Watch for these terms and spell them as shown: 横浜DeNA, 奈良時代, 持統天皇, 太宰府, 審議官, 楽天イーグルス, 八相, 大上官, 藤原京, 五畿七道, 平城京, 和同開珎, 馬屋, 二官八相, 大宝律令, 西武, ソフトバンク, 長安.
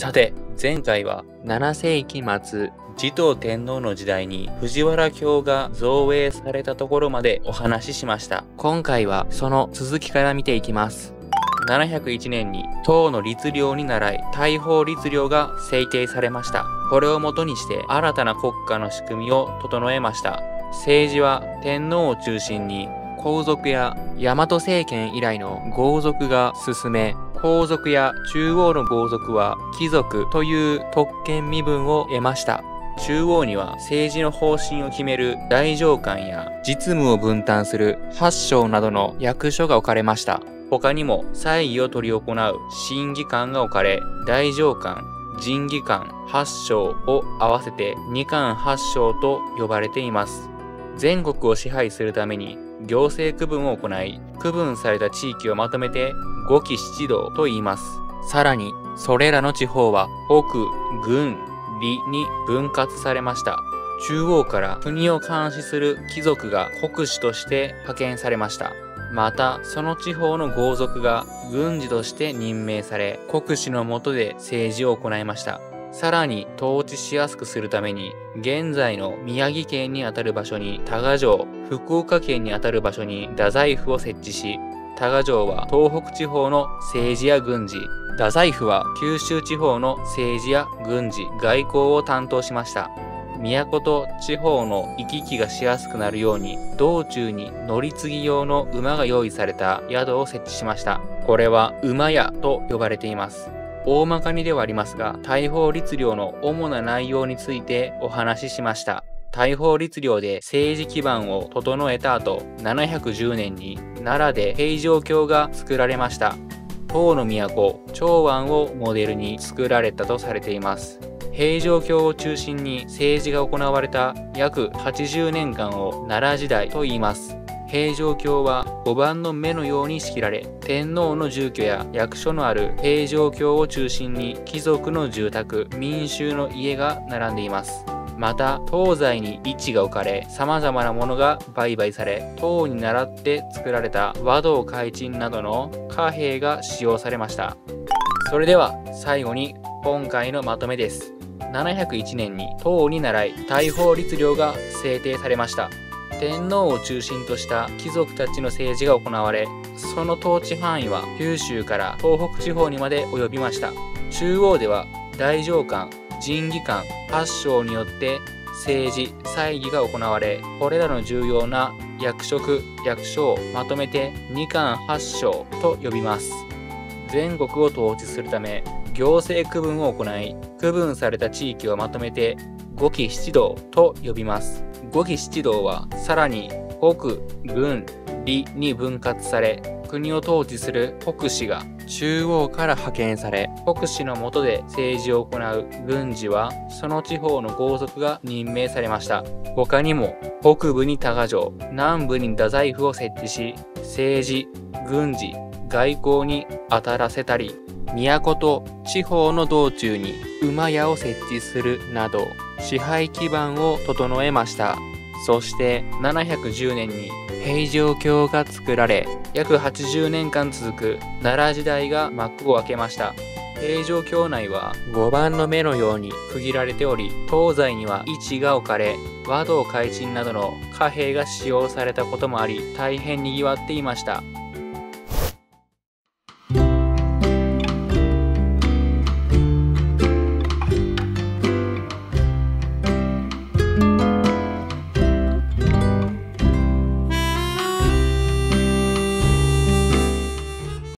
さて、前回は7世紀末、持統天皇の時代に藤原京が造営されたところまでお話ししました。今回はその続きから見ていきます。701年に唐の律令に倣い大宝律令が制定されました。これをもとにして新たな国家の仕組みを整えました。政治は天皇を中心に皇族や大和政権以来の豪族が進め、皇族や中央の豪族は貴族という特権身分を得ました。中央には政治の方針を決める大上官や実務を分担する八相などの役所が置かれました。他にも祭儀を執り行う審議官が置かれ、大上官、神技官、八相を合わせて二官八相と呼ばれています。全国を支配するために行政区分を行い、区分された地域をまとめて五畿七道と言います。さらにそれらの地方は北、郡、里に分割されました。中央から国を監視する貴族が国司として派遣されました。またその地方の豪族が軍司として任命され、国司の下で政治を行いました。さらに統治しやすくするために、現在の宮城県にあたる場所に多賀城、福岡県にあたる場所に太宰府を設置し、多賀城は東北地方の政治や軍事、太宰府は九州地方の政治や軍事、外交を担当しました。都と地方の行き来がしやすくなるように、道中に乗り継ぎ用の馬が用意された宿を設置しました。これは馬屋と呼ばれています。大まかにではありますが、大宝律令の主な内容についてお話ししました。大宝律令で政治基盤を整えた後、710年に奈良で平城京が作られました。唐の都、長安をモデルに作られたとされています。平城京を中心に政治が行われた約80年間を奈良時代と言います。平城京は碁盤の目のように仕切られ、天皇の住居や役所のある平城京を中心に貴族の住宅、民衆の家が並んでいます。また東西に市が置かれ、様々なものが売買され、唐に倣って作られた和道開珎などの貨幣が使用されました。それでは最後に今回のまとめです。701年に唐に倣い大宝律令が制定されました。天皇を中心とした貴族たちの政治が行われ、その統治範囲は九州から東北地方にまで及びました。中央では大上官、神技官、八相によって政治、祭儀が行われ、これらの重要な役職、役所をまとめて二官八相と呼びます。全国を統治するため、行政区分を行い、区分された地域をまとめて五畿七道と呼びます。五畿七道はさらに北、郡、里に分割され、国を統治する国司が中央から派遣され、国司の下で政治を行う軍司はその地方の豪族が任命されました。他にも北部に多賀城、南部に太宰府を設置し、政治、軍事、外交に当たらせたり、都と地方の道中に馬屋を設置するなど、支配基盤を整えました。そして710年に平城京が作られ、約80年間続く奈良時代が幕を開けました。平城京内は碁盤の目のように区切られており、東西には市が置かれ、和道開珎などの貨幣が使用されたこともあり、大変賑わっていました。